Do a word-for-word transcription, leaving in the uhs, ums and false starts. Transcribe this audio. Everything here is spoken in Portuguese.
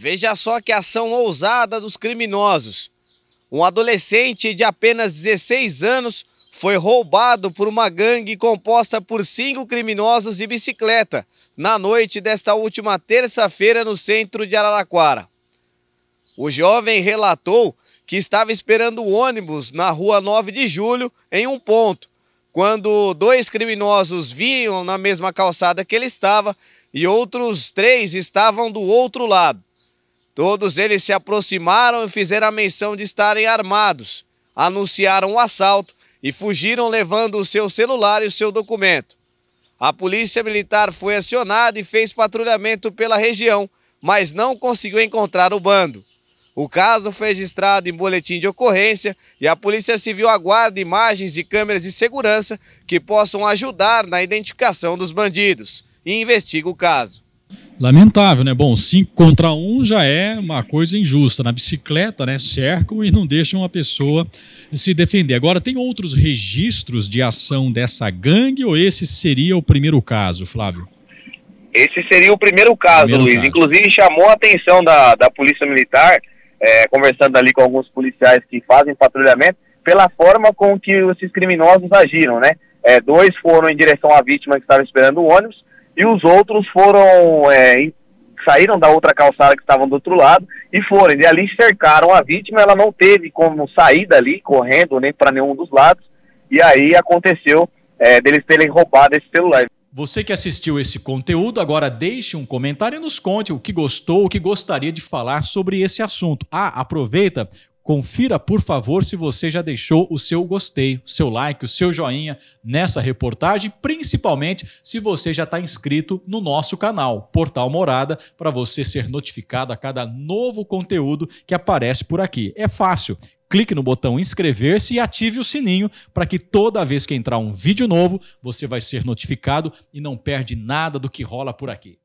Veja só que ação ousada dos criminosos. Um adolescente de apenas dezesseis anos foi roubado por uma gangue composta por cinco criminosos de bicicleta na noite desta última terça-feira no centro de Araraquara. O jovem relatou que estava esperando o ônibus na Rua nove de julho em um ponto, quando dois criminosos vinham na mesma calçada que ele estava e outros três estavam do outro lado. Todos eles se aproximaram e fizeram a menção de estarem armados, anunciaram o assalto e fugiram levando o seu celular e o seu documento. A polícia militar foi acionada e fez patrulhamento pela região, mas não conseguiu encontrar o bando. O caso foi registrado em boletim de ocorrência e a Polícia Civil aguarda imagens de câmeras de segurança que possam ajudar na identificação dos bandidos e investiga o caso. Lamentável, né? Bom, cinco contra um já é uma coisa injusta. Na bicicleta, né, cercam e não deixam a pessoa se defender. Agora, tem outros registros de ação dessa gangue ou esse seria o primeiro caso, Flávio? Esse seria o primeiro caso, primeiro Luiz. Caso. Inclusive, chamou a atenção da, da Polícia Militar, é, conversando ali com alguns policiais que fazem patrulhamento, pela forma com que esses criminosos agiram, né? É, dois foram em direção à vítima que estava esperando o ônibus, e os outros foram, é, saíram da outra calçada que estavam do outro lado e foram. E ali cercaram a vítima, ela não teve como sair dali, correndo nem para nenhum dos lados. E aí aconteceu, é, deles terem roubado esse celular. Você que assistiu esse conteúdo, agora deixe um comentário e nos conte o que gostou, o que gostaria de falar sobre esse assunto. Ah, aproveita, confira, por favor, se você já deixou o seu gostei, o seu like, o seu joinha nessa reportagem, principalmente se você já está inscrito no nosso canal, Portal Morada, para você ser notificado a cada novo conteúdo que aparece por aqui. É fácil. Clique no botão inscrever-se e ative o sininho para que toda vez que entrar um vídeo novo, você vai ser notificado e não perde nada do que rola por aqui.